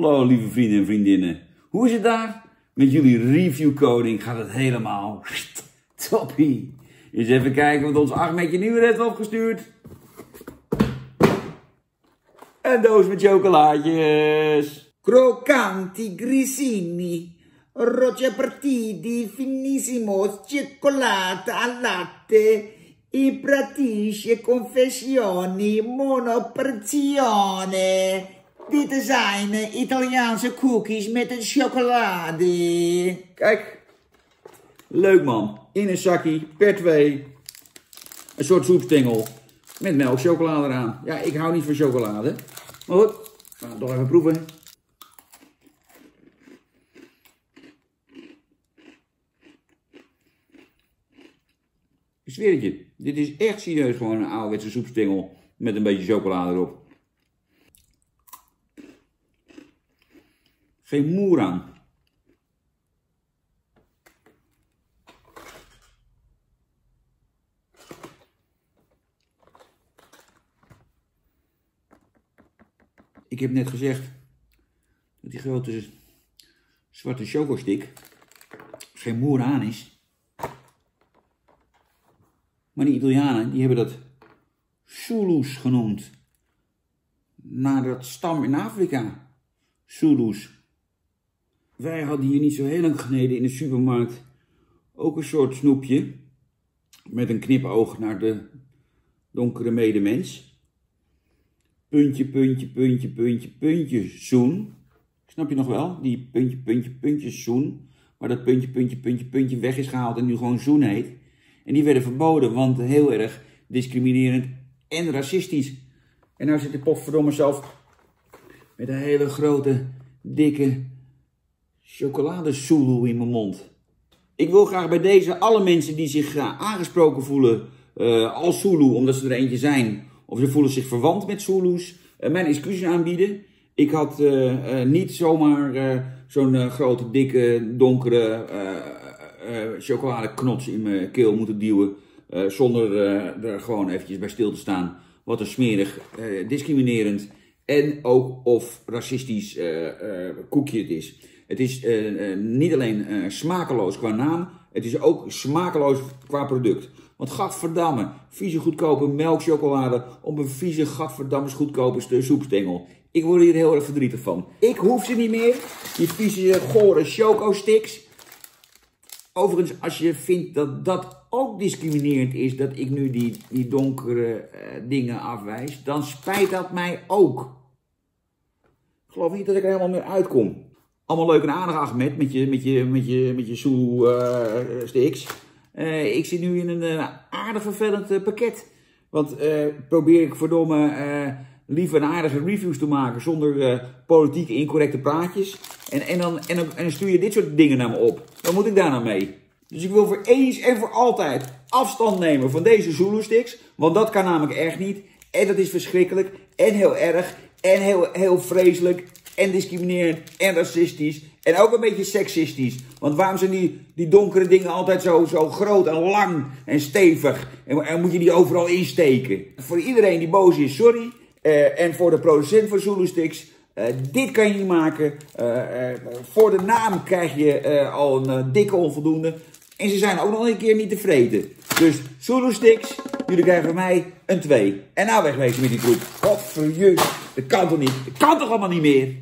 Hallo lieve vrienden en vriendinnen. Hoe is het daar? Met jullie reviewcoding gaat het helemaal toppie. Eens even kijken wat ons Ahmedje nu weer heeft opgestuurd. Een doos met chocolaatjes. Crocanti grissini. Rocciapartiti finissimo. Cioccolata al latte. I pratisce confezioni monoporzione. Dit zijn Italiaanse cookies met een chocolade. Kijk. Leuk man. In een zakkie, per twee. Een soort soepstengel. Met melkchocolade eraan. Ja, ik hou niet van chocolade. Maar goed, we gaan toch even proeven. Ik zweer het je. Dit is echt serieus gewoon een ouderwetse soepstengel. Met een beetje chocolade erop. Geen moer aan. Ik heb net gezegd dat die grote zwarte chocostick geen moer aan is. Maar die Italianen die hebben dat Zulu's genoemd. Naar dat stam in Afrika. Zulu's. Wij hadden hier niet zo heel lang geleden in de supermarkt ook een soort snoepje met een knipoog naar de donkere medemens. Puntje, puntje, puntje, puntje, puntje, zoen. Snap je nog wel? Die puntje, puntje, puntje, zoen. Waar dat puntje, puntje, puntje, puntje weg is gehaald en nu gewoon zoen heet. En die werden verboden, want heel erg discriminerend en racistisch. En nou zit de potverdomme zelf met een hele grote, dikke... chocolade Zulu in mijn mond. Ik wil graag bij deze alle mensen die zich aangesproken voelen als Zulu, omdat ze er eentje zijn, of ze voelen zich verwant met Zulu's, mijn excuses aanbieden. Ik had niet zomaar zo'n grote, dikke, donkere chocoladeknots in mijn keel moeten duwen, zonder er gewoon eventjes bij stil te staan. Wat een smerig, discriminerend en ook of racistisch koekje het is. Het is niet alleen smakeloos qua naam, het is ook smakeloos qua product. Want gadverdamme, vieze goedkope melkchocolade op een vieze gadverdamme goedkope soepstengel. Ik word hier heel erg verdrietig van. Ik hoef ze niet meer, die vieze gore chocosticks. Overigens, als je vindt dat dat ook discriminerend is, dat ik nu die donkere dingen afwijs, dan spijt dat mij ook. Ik geloof niet dat ik er helemaal meer uitkom. Allemaal leuk en aardig, Ahmed, met je Zulu-sticks. Ik zit nu in een aardig vervelend pakket. Want probeer ik verdomme lieve en aardige reviews te maken zonder politiek incorrecte praatjes. En dan stuur je dit soort dingen naar me op. Wat moet ik daar nou mee? Dus ik wil voor eens en voor altijd afstand nemen van deze Zulu-sticks. Want dat kan namelijk echt niet. En dat is verschrikkelijk. En heel erg. En heel vreselijk. En discriminerend en racistisch. En ook een beetje seksistisch. Want waarom zijn die donkere dingen altijd zo groot en lang en stevig? En moet je die overal insteken? Voor iedereen die boos is, sorry. En voor de producent van Zulu Sticks, dit kan je niet maken. Voor de naam krijg je al een dikke onvoldoende. En ze zijn ook nog een keer niet tevreden. Dus Zulu Sticks, jullie krijgen van mij een 2. En nou wegwezen met die groep. Godverjucht, dat kan toch niet? Dat kan toch allemaal niet meer?